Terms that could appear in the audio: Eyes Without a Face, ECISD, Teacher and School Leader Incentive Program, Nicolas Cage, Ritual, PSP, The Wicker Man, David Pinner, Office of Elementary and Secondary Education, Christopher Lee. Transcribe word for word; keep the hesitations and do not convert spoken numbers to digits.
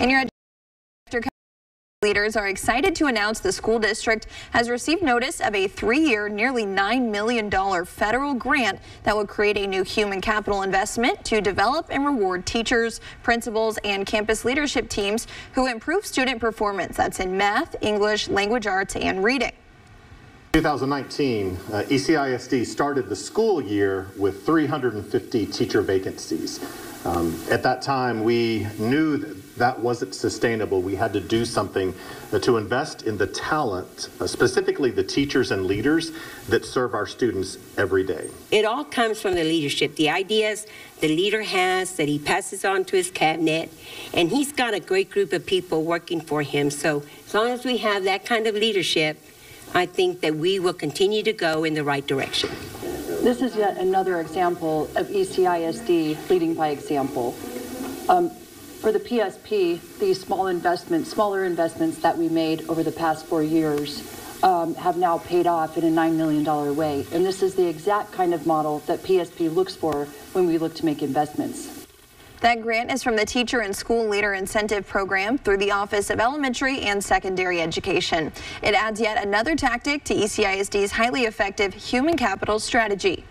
In your leaders are excited to announce the school district has received notice of a three-year, nearly nine million dollar federal grant that will create a new human capital investment to develop and reward teachers, principals, and campus leadership teams who improve student performance. That's in math, English, language arts, and reading. twenty nineteen, uh, E C I S D started the school year with three hundred fifty teacher vacancies. Um, at that time, we knew that that wasn't sustainable. We had to do something to invest in the talent, specifically the teachers and leaders that serve our students every day. It all comes from the leadership, the ideas the leader has that he passes on to his cabinet, and he's got a great group of people working for him. So as long as we have that kind of leadership, I think that we will continue to go in the right direction. This is yet another example of E C I S D leading by example. Um, For the P S P, the small investments, smaller investments that we made over the past four years um, have now paid off in a nine million dollar way. And this is the exact kind of model that P S P looks for when we look to make investments. That grant is from the Teacher and School Leader Incentive Program through the Office of Elementary and Secondary Education. It adds yet another tactic to E C I S D's highly effective human capital strategy.